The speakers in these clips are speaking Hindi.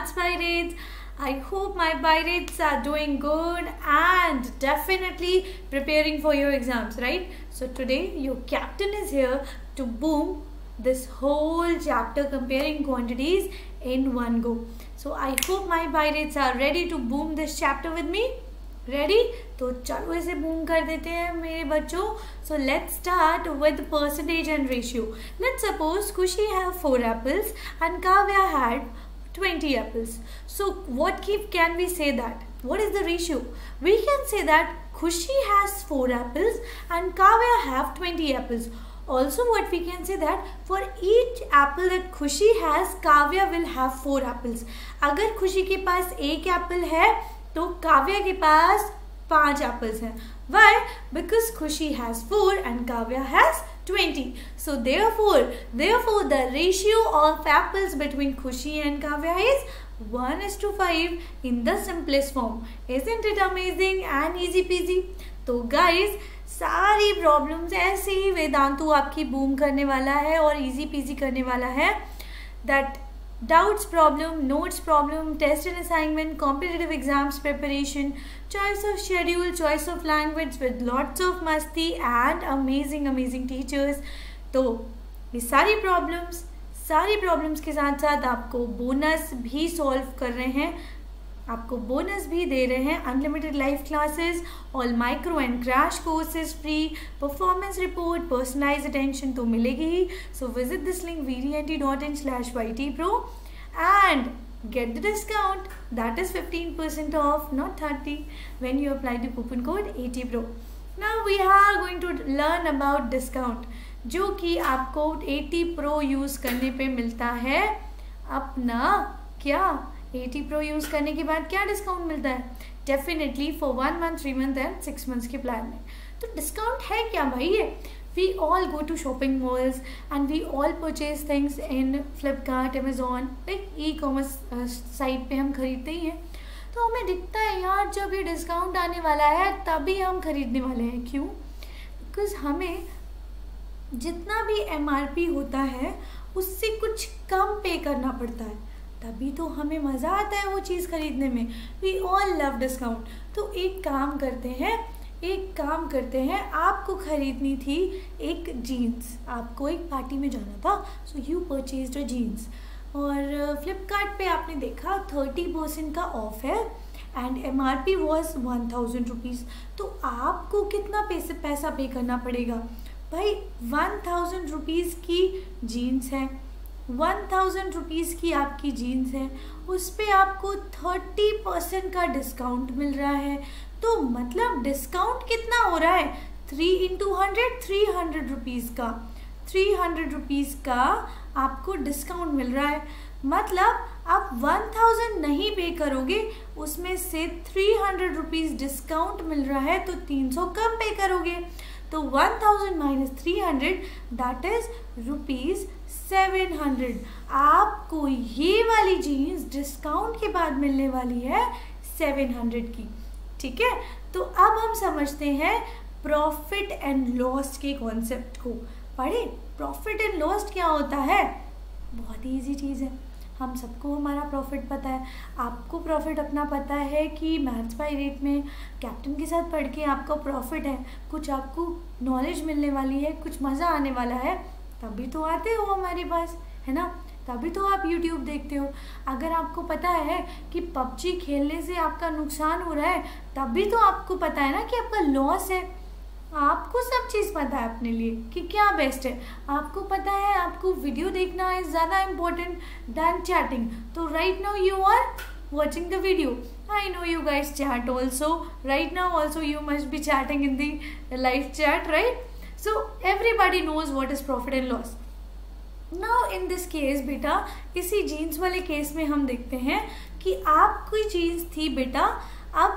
Math Pirates. I hope my pirates are doing good and definitely preparing for your exams, right? So today your captain is here to boom this whole chapter comparing quantities in one go. So I hope my pirates are ready to boom this chapter with me. Ready? तो चलो इसे बूम कर देते हैं मेरे बच्चों. So let's start with percentage and ratio. Let's suppose Khushi have 4 apples and Kavya had 20 apples. So what can we say that? What is the ratio? We can say that Khushi has 4 apples and Kavya have 20 apples. Also what we can say that for each apple that Khushi has, Kavya will have 4 apples. अगर Khushi के पास 1 apple है तो काव्या के पास 5 एप्पल्स हैं. Why? Because Khushi has 4 and Kavya has 20. So therefore the ratio of apples between Khushi and Kavya is 1:5 in the simplest form. Isn't it amazing and easy peasy? तो guys सारी प्रॉब्लम्स ऐसे ही वेदांतु आपकी बूम करने वाला है और इजी पीजी करने वाला है. That doubts problem, notes problem, test and assignment, competitive exams preparation, choice of schedule, choice of language with lots of मस्ती एंड अमेजिंग अमेजिंग टीचर्स. तो ये सारी प्रॉब्लम्स के साथ साथ आपको बोनस भी सॉल्व कर रहे हैं, आपको बोनस भी दे रहे हैं. Unlimited live classes, all micro and crash courses free, performance report, personalise attention तो मिलेगी ही. So visit this link vdnt.in/ytpro and get the discount that is 15% off, not 30, when you apply the coupon code ATPRO. Now we are going to learn about discount जो कि आपको ATPRO यूज़ करने पर मिलता है. अपना क्या ATPRO यूज़ करने के बाद क्या डिस्काउंट मिलता है? Definitely for 1 month, 3 month and 6 months के प्लान में. तो डिस्काउंट है क्या भाई ये? We all go to shopping malls and we all purchase things in Flipkart, Amazon, like e-commerce site पे हम खरीदते ही हैं. तो हमें दिखता है यार जब ये डिस्काउंट आने वाला है तभी हम खरीदने वाले हैं. क्यों? बिकॉज हमें जितना भी MRP होता है उससे कुछ कम पे करना पड़ता है, तभी तो हमें मज़ा आता है वो चीज़ खरीदने में. We all love discount. तो एक काम करते हैं आपको ख़रीदनी थी एक जीन्स, आपको एक पार्टी में जाना था, so you purchase a jeans और फ्लिपकार्ट पे आपने देखा 30% का ऑफ है एंड MRP वॉज 1000 रुपीज़. तो आपको कितना पैसा पे करना पड़ेगा भाई? 1000 रुपीज़ की जीन्स है, 1000 रुपीज़ की आपकी जीन्स है, उस पर आपको 30% का डिस्काउंट मिल रहा है. तो मतलब डिस्काउंट कितना हो रहा है? 3 × 100, 300 रुपीज़ का, 300 रुपीज़ का आपको डिस्काउंट मिल रहा है. मतलब आप 1000 नहीं पे करोगे, उसमें से 300 रुपीज़ डिस्काउंट मिल रहा है, तो 300 कम पे करोगे. तो 1000 - 300 दैट इज़ ₹700. आपको ये वाली जीन्स डिस्काउंट के बाद मिलने वाली है 700 की. ठीक है, तो अब हम समझते हैं प्रॉफिट एंड लॉस के कॉन्सेप्ट को. पढ़े प्रॉफिट एंड लॉस क्या होता है? बहुत ही ईजी चीज़ है, हम सबको हमारा प्रॉफिट पता है. आपको प्रॉफिट अपना पता है कि मैथ्स पायरेट में कैप्टन के साथ पढ़ के आपका प्रॉफिट है, कुछ आपको नॉलेज मिलने वाली है, कुछ मज़ा आने वाला है. तभी तो आते हो हमारे पास, है ना? तभी तो आप YouTube देखते हो. अगर आपको पता है कि PUBG खेलने से आपका नुकसान हो रहा है, तभी तो आपको पता है ना कि आपका लॉस है. आपको सब चीज़ पता है अपने लिए कि क्या बेस्ट है. आपको पता है आपको वीडियो देखना इज़ ज़्यादा इम्पोर्टेंट दैन चैटिंग. तो right now you are watching the video. I know you guys chat also right now, also you must be chatting in the live chat, right? So everybody knows what is profit and loss. Now in this case बेटा, इसी जीन्स वाले केस में हम देखते हैं कि आपकी जीन्स थी बेटा अब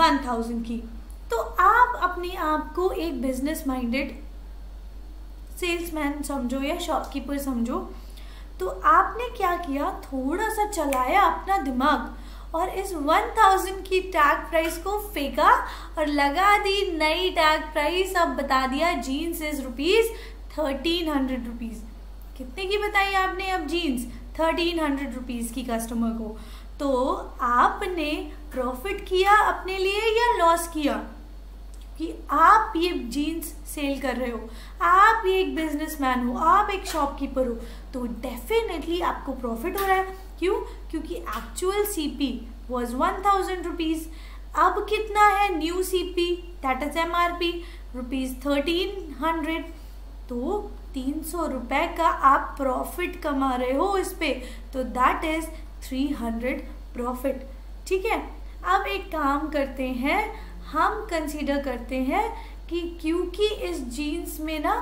1000 की. तो आप अपने आप को एक बिजनेस माइंडेड सेल्समैन समझो या शॉपकीपर समझो. तो आपने क्या किया, थोड़ा सा चलाया अपना दिमाग और इस 1000 की टैग प्राइस को फेंका और लगा दी नई टैग प्राइस. अब बता दिया जीन्स इज ₹1300. कितने की बताई आपने अब जीन्स? 1300 रुपीज़ की कस्टमर को. तो आपने प्रॉफिट किया अपने लिए या लॉस किया कि आप ये जीन्स सेल कर रहे हो, आप ये एक बिजनेसमैन हो, आप एक शॉपकीपर हो, तो डेफिनेटली आपको प्रॉफिट हो रहा है। क्यों? क्योंकि एक्चुअल सीपी वाज 1000 रुपीज़, अब कितना है new CP that is MRP ₹1300, तो 300 रुपये का आप प्रॉफिट कमा रहे हो इस पर, तो दैट इज 300 प्रॉफिट। ठीक है, अब एक काम करते हैं, हम कंसीडर करते हैं कि क्योंकि इस जीन्स में ना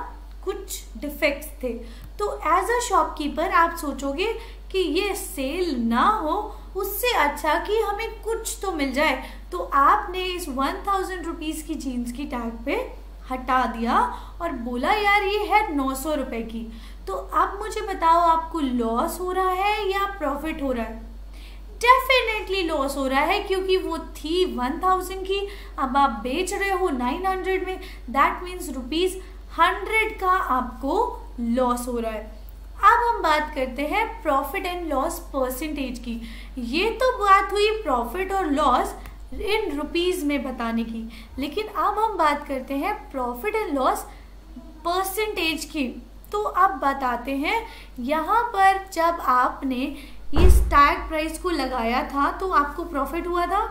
कुछ डिफेक्ट्स थे, तो एज अ शॉपकीपर आप सोचोगे कि ये सेल ना हो, उससे अच्छा कि हमें कुछ तो मिल जाए, तो आपने इस 1000 रुपीज़ की जीन्स की टैग पे हटा दिया और बोला यार ये है 900 रुपये की। तो अब मुझे बताओ आपको लॉस हो रहा है या प्रॉफिट हो रहा है? डेफिनेटली लॉस हो रहा है, क्योंकि वो थी 1000 की, अब आप बेच रहे हो 900 में, दैट मीन्स ₹100 का आपको लॉस हो रहा है। अब हम बात करते हैं प्रॉफिट एंड लॉस परसेंटेज की। ये तो बात हुई प्रॉफिट और लॉस इन रुपीज़ में बताने की, लेकिन अब हम बात करते हैं प्रॉफिट एंड लॉस परसेंटेज की। तो अब बताते हैं, यहाँ पर जब आपने इस टैग प्राइस को लगाया था तो आपको प्रॉफिट हुआ था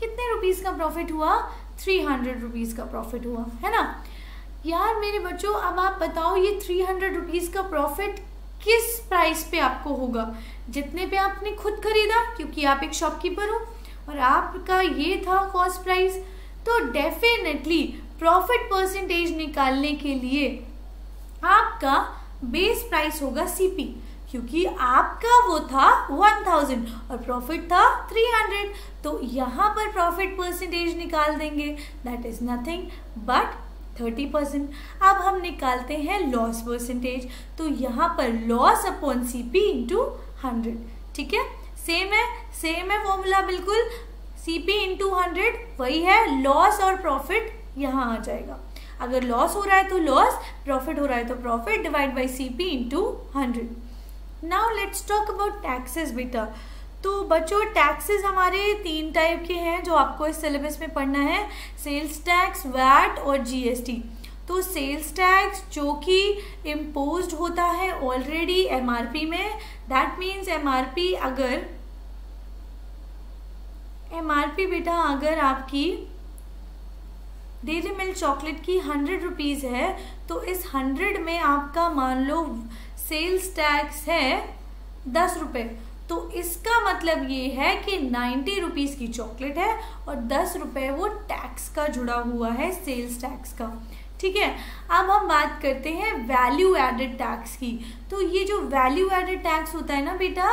कितने रुपीस का? प्रॉफिट हुआ 300 रुपीज़ का प्रॉफिट हुआ, है ना यार मेरे बच्चों। अब आप बताओ ये 300 रुपीज़ का प्रॉफिट किस प्राइस पे आपको होगा? जितने पे आपने खुद खरीदा, क्योंकि आप एक शॉपकीपर हो और आपका ये था कॉस्ट प्राइस। तो डेफिनेटली प्रॉफिट परसेंटेज निकालने के लिए आपका बेस प्राइस होगा सीपी, क्योंकि आपका वो था 1000 और प्रॉफिट था 300, तो यहाँ पर प्रॉफिट परसेंटेज निकाल देंगे, दैट इज नथिंग बट 30%। अब हम निकालते हैं लॉस परसेंटेज, तो यहाँ पर लॉस अपॉन सीपी इंटू 100। ठीक है, सेम है फॉर्मूला, बिल्कुल सीपी इंटू 100 वही है, लॉस और प्रॉफिट यहाँ आ जाएगा। अगर लॉस हो रहा है तो लॉस, प्रॉफिट हो रहा है तो profit divide by CP into 100। Now let's talk about taxes बेटा। तो बच्चों टैक्सेस हमारे 3 टाइप के हैं जो आपको इस सिलेबस में पढ़ना है, सेल्स टैक्स, वैट और जीएसटी। तो सेल्स टैक्स जो कि इम्पोज्ड होता है ऑलरेडी एमआरपी में, दैट मीन्स एमआरपी बेटा अगर आपकी डेली मिल्क चॉकलेट की 100 रुपीज़ है, तो इस 100 में आपका मान लो सेल्स टैक्स है 10 रुपये, तो इसका मतलब ये है कि 90 रुपीज़ की चॉकलेट है और 10 रुपये वो टैक्स का जुड़ा हुआ है, सेल्स टैक्स का। ठीक है, अब हम बात करते हैं वैल्यू एडेड टैक्स की। तो ये जो वैल्यू एडेड टैक्स होता है ना बेटा,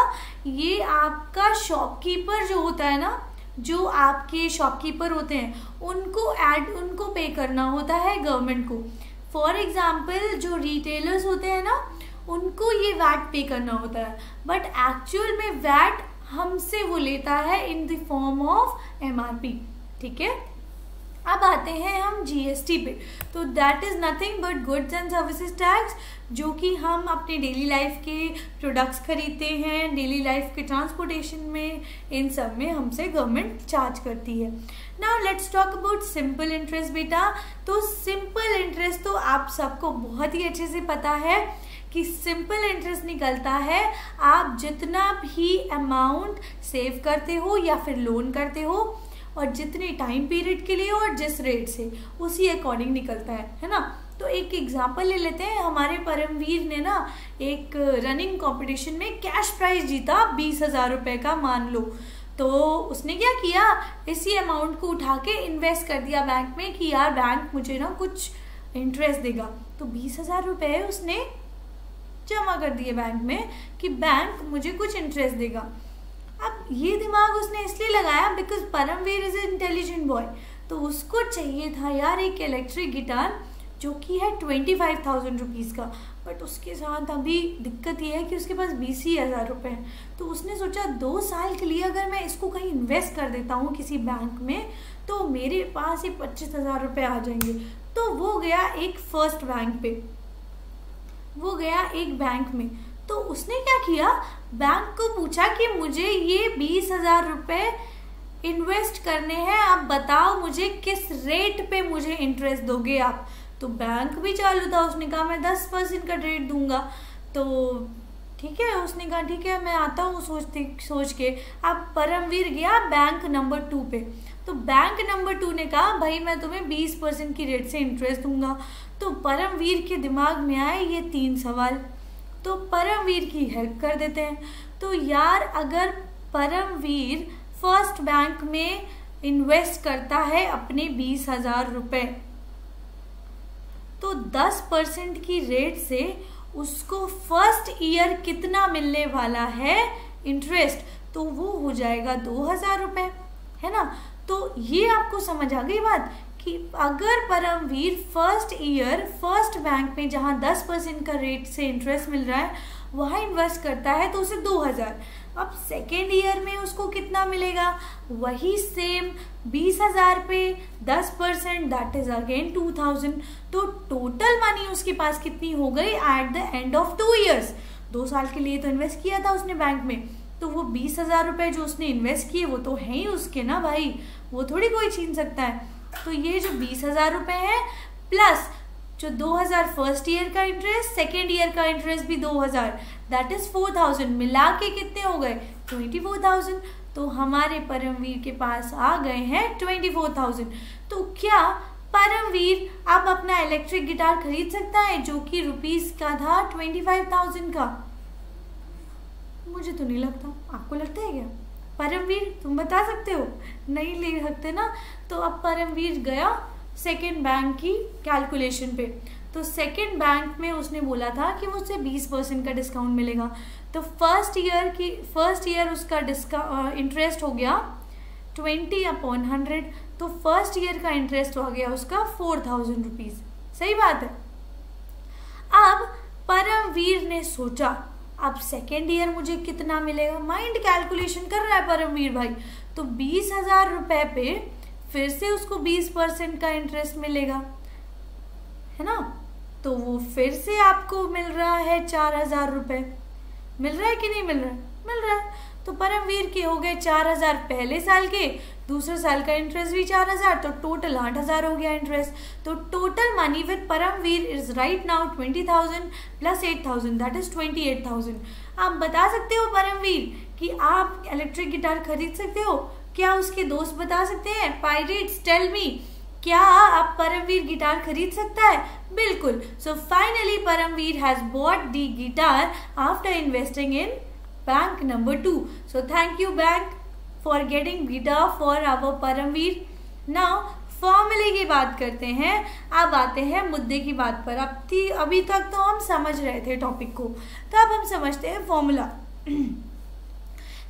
ये आपका शॉपकीपर जो होता है ना, जो आपके शॉपकीपर होते हैं उनको पे करना होता है गवर्नमेंट को। फॉर एग्जाम्पल जो रिटेलर्स होते हैं ना, उनको ये वैट पे करना होता है, बट एक्चुअल में वैट हमसे वो लेता है in the form of MRP. ठीक है, अब आते हैं हम जीएसटी पे। तो that is nothing but goods and services tax, जो कि हम अपने डेली लाइफ के प्रोडक्ट्स खरीदते हैं, डेली लाइफ के ट्रांसपोर्टेशन में, इन सब में हमसे गवर्नमेंट चार्ज करती है। Now let's talk about simple interest बेटा। तो सिंपल इंटरेस्ट तो आप सबको बहुत ही अच्छे से पता है कि सिंपल इंटरेस्ट निकलता है आप जितना भी अमाउंट सेव करते हो या फिर लोन करते हो, और जितने टाइम पीरियड के लिए और जिस रेट से, उसी अकॉर्डिंग निकलता है ना। तो एक एग्जांपल ले लेते हैं, हमारे परमवीर ने ना एक रनिंग कंपटीशन में कैश प्राइज जीता 20,000 रुपये का मान लो। तो उसने क्या किया, इसी अमाउंट को उठा के इन्वेस्ट कर दिया बैंक में कि यार बैंक मुझे ना कुछ इंटरेस्ट देगा। तो 20,000 रुपये उसने जमा कर दिए बैंक में कि बैंक मुझे कुछ इंटरेस्ट देगा। अब ये दिमाग उसने इसलिए लगाया because Paramvir is intelligent boy, तो उसको चाहिए था यार एक इलेक्ट्रिक गिटार जो कि है 25,000 रुपीज़ का, बट उसके साथ अभी दिक्कत ये है कि उसके पास 20,000 रुपये हैं। तो उसने सोचा 2 साल के लिए अगर मैं इसको कहीं इन्वेस्ट कर देता हूँ किसी बैंक में, तो मेरे पास ये 25,000 रुपये आ जाएंगे। तो वो गया एक बैंक में, तो उसने क्या किया, बैंक को पूछा कि मुझे ये 20,000 रुपये इन्वेस्ट करने हैं, आप बताओ मुझे किस रेट पे मुझे इंटरेस्ट दोगे आप। तो बैंक भी चालू था, उसने कहा मैं 10% का रेट दूंगा। तो ठीक है, उसने कहा ठीक है मैं आता हूँ सोच के। अब परमवीर गया बैंक नंबर 2 पे। तो बैंक नंबर 2 ने कहा भाई मैं तुम्हें 20% की रेट से इंटरेस्ट दूंगा। तो परमवीर के दिमाग में आए ये 3 सवाल, तो परमवीर की हेल्प कर देते हैं। तो यार अगर परमवीर फर्स्ट बैंक में इन्वेस्ट करता है अपने 20,000 रुपये, तो 10% की रेट से उसको फर्स्ट ईयर कितना मिलने वाला है इंटरेस्ट, तो वो हो जाएगा 2,000 रुपये, है ना। तो ये आपको समझ आ गई बात कि अगर Paramvir first year first bank में जहाँ 10% का रेट से इंटरेस्ट मिल रहा है वहाँ इन्वेस्ट करता है तो उसे 2,000। अब सेकेंड ईयर में उसको कितना मिलेगा, वही सेम 20,000 पे 10%, दैट इज अगेन 2,000। तो टोटल मनी उसके पास कितनी हो गई at the end of 2 years. 2 साल के लिए तो इन्वेस्ट किया था उसने बैंक में, तो वो 20,000 रुपये जो उसने इन्वेस्ट किए वो तो हैं ही उसके ना भाई, वो थोड़ी कोई छीन सकता है। तो ये जो 20,000 रुपये है प्लस जो 2,000 फर्स्ट ईयर का इंटरेस्ट, सेकेंड ईयर का इंटरेस्ट भी 2,000, दैट इज 4,000, मिला के कितने हो गए 24,000। तो हमारे परमवीर के पास आ गए हैं 24,000। तो क्या परमवीर अब अपना इलेक्ट्रिक गिटार खरीद सकता है जो कि रुपीस का था 25,000 का? मुझे तो नहीं लगता, आपको लगता है क्या? परमवीर तुम बता सकते हो? नहीं ले सकते ना। तो अब परमवीर गया सेकेंड बैंक की कैलकुलेशन पे। तो सेकेंड बैंक में उसने बोला था कि मुझसे 20% का डिस्काउंट मिलेगा। तो फर्स्ट ईयर उसका इंटरेस्ट हो गया 20/100। तो फर्स्ट ईयर का इंटरेस्ट हो गया उसका 4,000 रुपीज़, सही बात है। अब परमवीर ने सोचा अब सेकेंड ईयर मुझे कितना मिलेगा, माइंड कैलकुलेशन कर रहा है परमवीर भाई। तो 20,000 रुपये पे फिर से उसको 20% का इंटरेस्ट मिलेगा, है ना। तो वो फिर से आपको मिल रहा है 4,000 रुपये, मिल रहा है कि नहीं मिल रहा है? मिल रहा है। तो परमवीर के हो गए 4,000 पहले साल के, दूसरे साल का इंटरेस्ट भी 4,000, तो टोटल 8,000 हो गया इंटरेस्ट। तो total money with Paramvir is right now 20,000 plus 8,000, that is 28,000। आप बता सकते हो परमवीर कि आप इलेक्ट्रिक गिटार खरीद सकते हो? क्या उसके दोस्त बता सकते हैं? पायरेट्स टेल मी, क्या आप परमवीर गिटार खरीद सकता है? बिल्कुल। So finally Paramvir has bought the guitar after investing in bank number 2। So thank you bank for getting guitar for our Paramvir. Now फॉर्मूले की बात करते हैं, अब आते हैं मुद्दे की बात पर। अब अभी तक तो हम समझ रहे थे टॉपिक को, तो अब हम समझते हैं फॉर्मूला।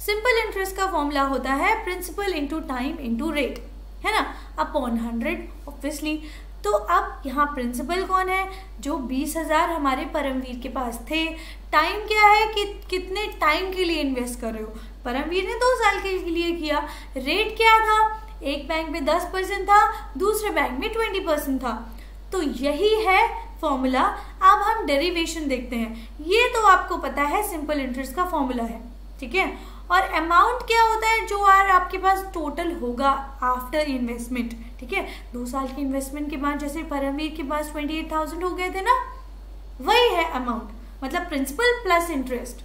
सिंपल इंटरेस्ट का फॉर्मूला होता है principal into time into rate, है ना, अपॉन 100 ऑब्वियसली। तो अब यहाँ प्रिंसिपल कौन है? जो 20,000 हमारे परमवीर के पास थे। टाइम क्या है कि कितने टाइम के लिए इन्वेस्ट कर रहे हो, परमवीर ने 2 साल के लिए किया। रेट क्या था? एक बैंक में 10% था, दूसरे बैंक में 20% था। तो यही है फॉर्मूला। अब हम डेरिवेशन देखते हैं। ये तो आपको पता है सिंपल इंटरेस्ट का फॉर्मूला है, ठीक है। और अमाउंट क्या होता है जो यार आपके पास टोटल होगा आफ्टर इन्वेस्टमेंट, ठीक है। 2 साल के इन्वेस्टमेंट के बाद जैसे परमवीर के पास 28,000 हो गए थे ना, वही है अमाउंट, मतलब प्रिंसिपल प्लस इंटरेस्ट।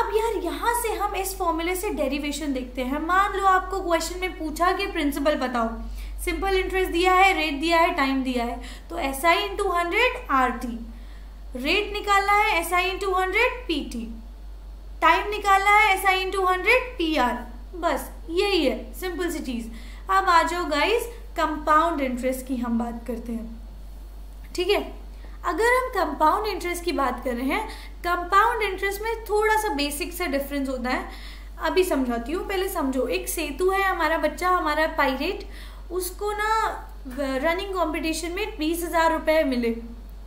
अब यार यहाँ से हम इस फॉर्मूले से डेरिवेशन देखते हैं। मान लो आपको क्वेश्चन में पूछा कि प्रिंसिपल बताओ, सिंपल इंटरेस्ट दिया है, रेट दिया है, टाइम दिया है। तो SI × 100 RT, रेट निकालना है SI × 100 PT, टाइम निकालना है SI × 100 PR, बस यही है सिंपल सी चीज़। अब आ जाओ गाइस कंपाउंड इंटरेस्ट की हम बात करते हैं, ठीक है। अगर हम कंपाउंड इंटरेस्ट की बात कर रहे हैं, कंपाउंड इंटरेस्ट में थोड़ा सा बेसिक सा डिफरेंस होता है, अभी समझाती हूँ। पहले समझो, एक सेतु है हमारा बच्चा, हमारा पायरेट, उसको ना रनिंग कॉम्पिटिशन में 20,000 रुपये मिले,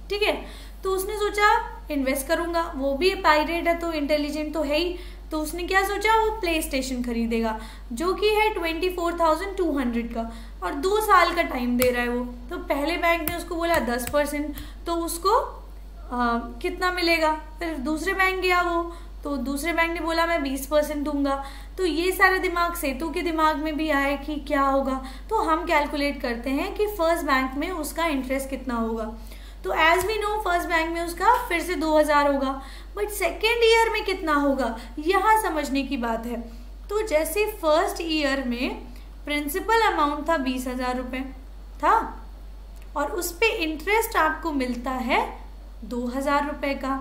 ठीक है। तो उसने सोचा इन्वेस्ट करूंगा, वो भी पायरेट है तो इंटेलिजेंट तो है ही। तो उसने क्या सोचा, वो प्लेस्टेशन खरीदेगा जो कि है 24,200 का, और 2 साल का टाइम दे रहा है वो। तो पहले बैंक ने उसको बोला 10%, तो उसको कितना मिलेगा। फिर दूसरे बैंक गया वो, तो दूसरे बैंक ने बोला मैं 20% दूंगा। तो ये सारा दिमाग सेतु के दिमाग में भी आया कि क्या होगा। तो हम कैलकुलेट करते हैं कि फर्स्ट बैंक में उसका इंटरेस्ट कितना होगा। तो as we know first bank में उसका फिर से 2000 होगा, बट सेकेंड ईयर में कितना होगा यहाँ समझने की बात है। तो जैसे फर्स्ट ईयर में प्रिंसिपल अमाउंट था 20,000 रुपये था और उस पर इंटरेस्ट आपको मिलता है 2,000 रुपये का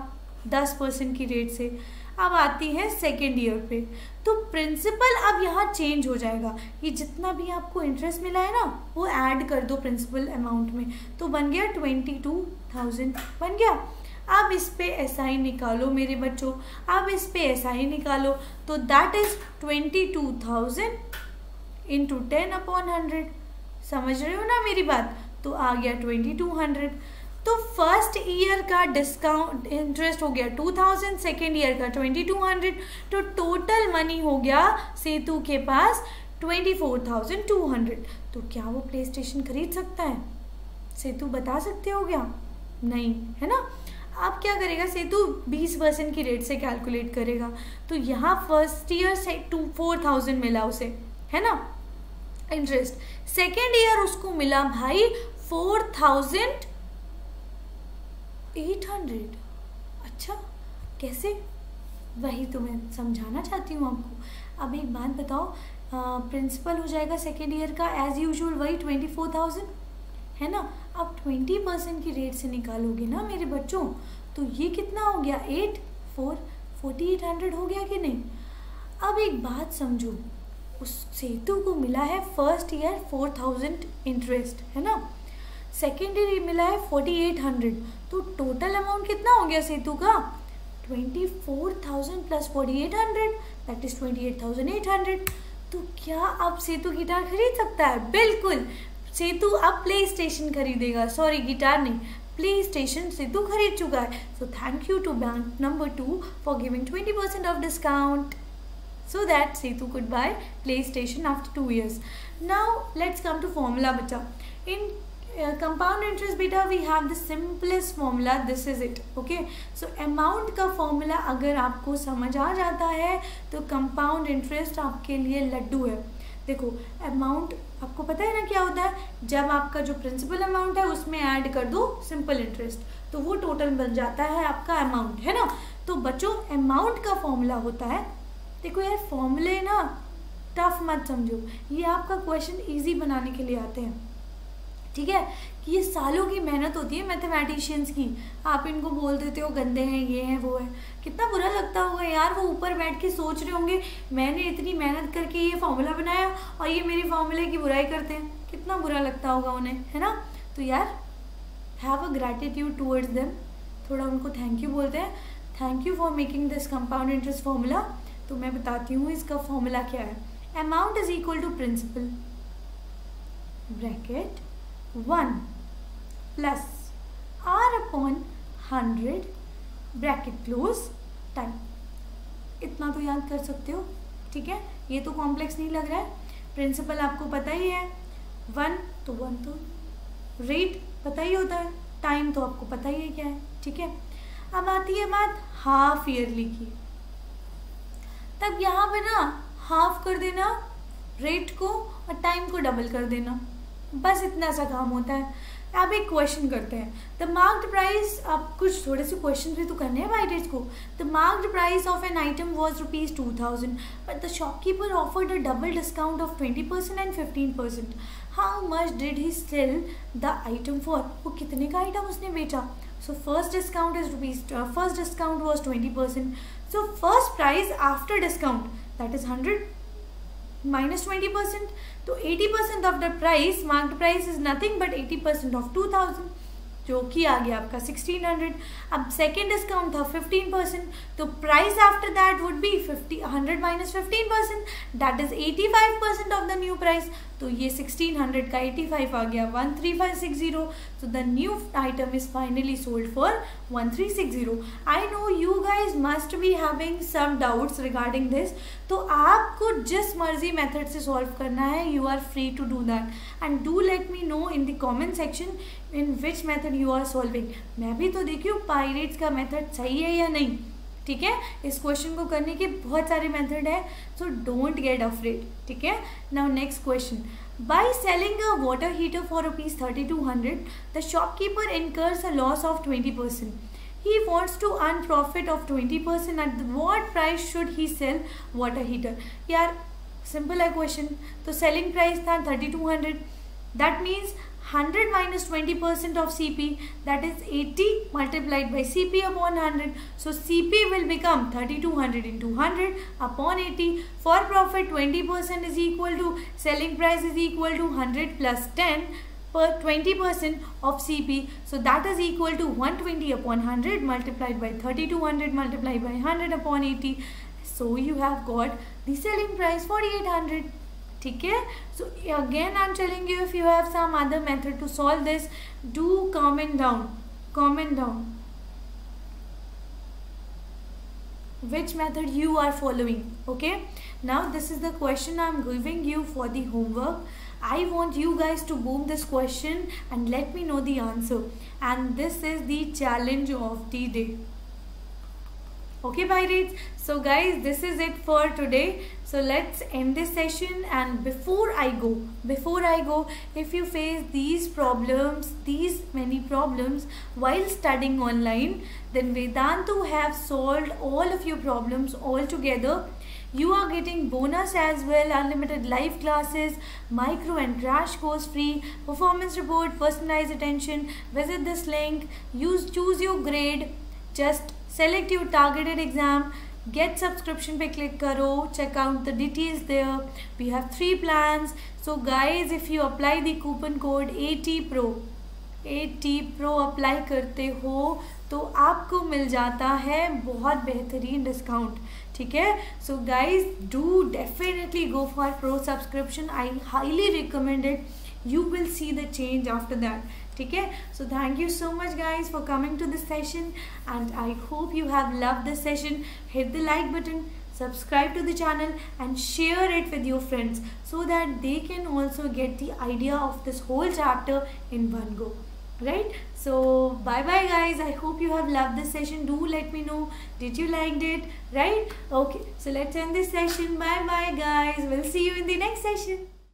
10% की रेट से। अब आती है सेकेंड ईयर पे, तो प्रिंसिपल अब यहाँ चेंज हो जाएगा। ये जितना भी आपको इंटरेस्ट मिला है ना वो ऐड कर दो प्रिंसिपल अमाउंट में, तो बन गया 22,000 बन गया। अब इस पे एसआई निकालो मेरे बच्चों, अब इस पे एसआई निकालो, तो दैट इज़ 22,000 इंटू 10/100। समझ रहे हो ना मेरी बात, तो आ गया 2200। तो फर्स्ट ईयर का डिस्काउंट इंटरेस्ट हो गया 2000, सेकेंड ईयर का 2200, तो टोटल मनी हो गया सेतु के पास 24,200। तो क्या वो प्ले स्टेशन खरीद सकता है? सेतु बता सकते हो क्या? नहीं, है ना। अब क्या करेगा सेतु, 20% की रेट से कैलकुलेट करेगा। तो यहाँ फर्स्ट ईयर से 4,000 मिला उसे, है ना, इंटरेस्ट। सेकेंड ईयर उसको मिला भाई 4,800। अच्छा कैसे, वही तो मैं समझाना चाहती हूँ आपको। अब एक बात बताओ, प्रिंसिपल हो जाएगा सेकेंड ईयर का एज यूजुअल वही 24,000, है ना। अब 20% की रेट से निकालोगे ना मेरे बच्चों, तो ये कितना हो गया 4,800 हो गया कि नहीं। अब एक बात समझो, उस सेतु को मिला है फर्स्ट ईयर 4,000 इंटरेस्ट, है ना, सेकेंड ईयर मिला है 4,800, तो टोटल अमाउंट कितना हो गया सेतु का 24,000 प्लस 4,800 दैट इज 28,800। तो क्या अब सेतु गिटार खरीद सकता है? बिल्कुल, सेतु अब प्ले स्टेशन खरीदेगा, सॉरी गिटार नहीं, प्ले स्टेशन सेतु खरीद चुका है। So thank you to bank number 2 for giving 20% off discount so that Sethu could buy PlayStation after 2 years. Now let's come to formula, beta. In compound interest, beta, we have the simplest formula. This is it. Okay. So amount का formula अगर आपको समझ आ जाता है तो compound interest आपके लिए लड्डू है। देखो amount आपको पता है ना क्या होता है, जब आपका जो principal amount है उसमें add कर दो simple interest, तो वो total बन जाता है आपका amount, है ना। तो बच्चों amount का formula होता है, देखो यार फॉर्मूले ना टफ मत समझो, ये आपका क्वेश्चन इजी बनाने के लिए आते हैं, ठीक है, कि ये सालों की मेहनत होती है मैथमेटिशियंस की। आप इनको बोल देते हो गंदे हैं, ये हैं, वो है, कितना बुरा लगता होगा यार। वो ऊपर बैठ के सोच रहे होंगे मैंने इतनी मेहनत करके ये फॉर्मूला बनाया और ये मेरे फॉर्मूले की बुराई करते हैं, कितना बुरा लगता होगा उन्हें, है ना। तो यार have a gratitude towards them, थोड़ा उनको थैंक यू बोलते हैं, thank you for making this compound interest formula. तो मैं बताती हूँ इसका फॉर्मूला क्या है, amount is equal to principal bracket 1 plus R/100 bracket close time. इतना तो याद कर सकते हो, ठीक है, ये तो कॉम्प्लेक्स नहीं लग रहा है। प्रिंसिपल आपको पता ही है, 1 तो रेट पता ही होता है, टाइम तो आपको पता ही है क्या है, ठीक है। अब आती है बात हाफ ईयरली की, तब यहाँ पे ना हाफ कर देना रेट को और टाइम को डबल कर देना, बस इतना सा काम होता है। अब एक क्वेश्चन करते हैं, द मार्क्ड प्राइस, आप कुछ थोड़े से क्वेश्चन भी तो करने हैं बाइटर्स को। The marked price of an item was ₹2,000 but the shopkeeper offered a double discount of 20% and 15%, how much did he sell the item for, वो कितने का आइटम उसने बेचा। So first discount was 20%, so first price after discount that is 100 minus 20%, तो 80% off the price, marked price is nothing but 80% off 2,000 जो कि आ गया आपका 1,600। अब सेकेंड डिस्काउंट था 15%, तो price after that would be 100 minus 15% that is 85% off the new price, तो ये 1600 का 85 आ गया 13560. So the new item is finally sold for 1360. I know you guys must be having some doubts regarding this. तो आपको जिस मर्जी मेथड से सॉल्व करना है you are free to do that and do let me know in the comment section in which method you are solving. मैं भी तो देखियो पायरेट्स का मेथड सही है या नहीं. ठीक है, इस क्वेश्चन को करने के बहुत सारे मेथड है, सो डोंट गेट अफ्रेड. ठीक है, now next question. By selling a water heater for rupees 3200 the shopkeeper incurs a loss of 20%. He wants to earn profit of 20%. At what price should he sell water heater? यार simple है question. तो selling price था 3200. That means 100 minus 20% of CP, that is 80 multiplied by CP upon 100. So CP will become 3200 into 100 upon 80. For profit 20% is equal to selling price is equal to 100 plus 10. पर 20% of CP, so that is equal to 120 upon 100 multiplied by 3200 multiplied by 100 upon 80. So you have got the selling price 4800. ठीक है, so again I am telling you, if you have some other method to solve this, do comment down. Comment down which method you are following. Okay, now this is the question I am giving you for the homework. I want you guys to boom this question and let me know the answer. And this is the challenge of the day. Okay, pirates. So guys, this is it for today. So let's end this session. And before I go, if you face these many problems while studying online, then Vedantu have solved all of your problems all together. You are getting bonus as well, unlimited live classes, micro and crash course free, performance report, personalized attention. Visit this link, choose your grade, just select your targeted exam, get subscription पे click करो, check out the details there. We have 3 plans. So guys, if you apply the coupon code AT Pro apply करते हो तो आपको मिल जाता है बहुत बेहतरीन डिस्काउंट. ठीक है, so guys do definitely go for pro subscription. I highly recommended. You will see the change after that. ठीक है, so thank you so much guys for coming to this session and I hope you have love this session. Hit the like button, subscribe to the channel and share it with your friends so that they can also get the idea of this whole chapter in one go, right? So bye bye guys, I hope you have loved this session. Do let me know, did you liked it, right? Okay, so let's end this session. Bye bye guys, we'll see you in the next session.